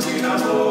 Dina,